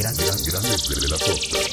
Grandes de la Costa.